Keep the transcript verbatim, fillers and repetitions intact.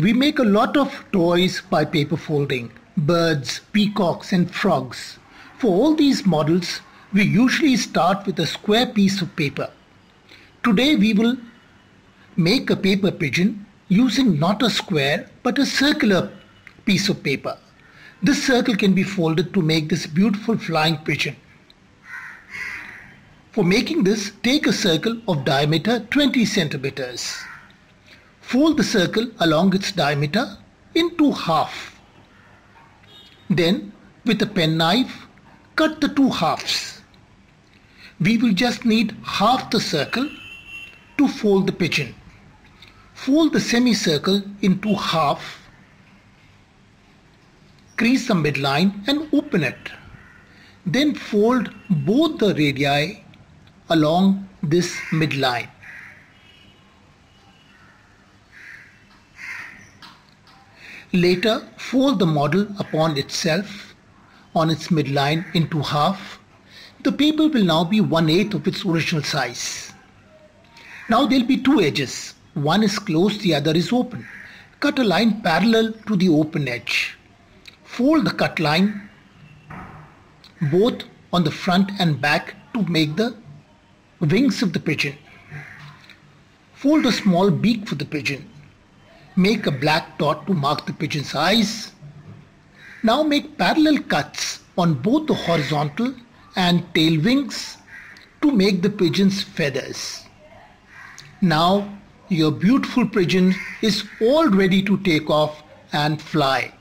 We make a lot of toys by paper folding: birds, peacocks and frogs. For all these models, we usually start with a square piece of paper. Today we will make a paper pigeon using not a square but a circular piece of paper. This circle can be folded to make this beautiful flying pigeon. For making this, take a circle of diameter twenty centimeters. Fold the circle along its diameter into half. Then, with a penknife, cut the two halves. We will just need half the circle to fold the pigeon. Fold the semicircle into half, crease the midline and open it. Then fold both the radii along this midline. Later, fold the model upon itself on its midline into half. The paper will now be one eighth of its original size. Now there will be two edges. One is closed, the other is open. Cut a line parallel to the open edge. Fold the cut line both on the front and back to make the wings of the pigeon. Fold a small beak for the pigeon. Make a black dot to mark the pigeon's eyes. Now make parallel cuts on both the horizontal and tail wings to make the pigeon's feathers. Now your beautiful pigeon is all ready to take off and fly.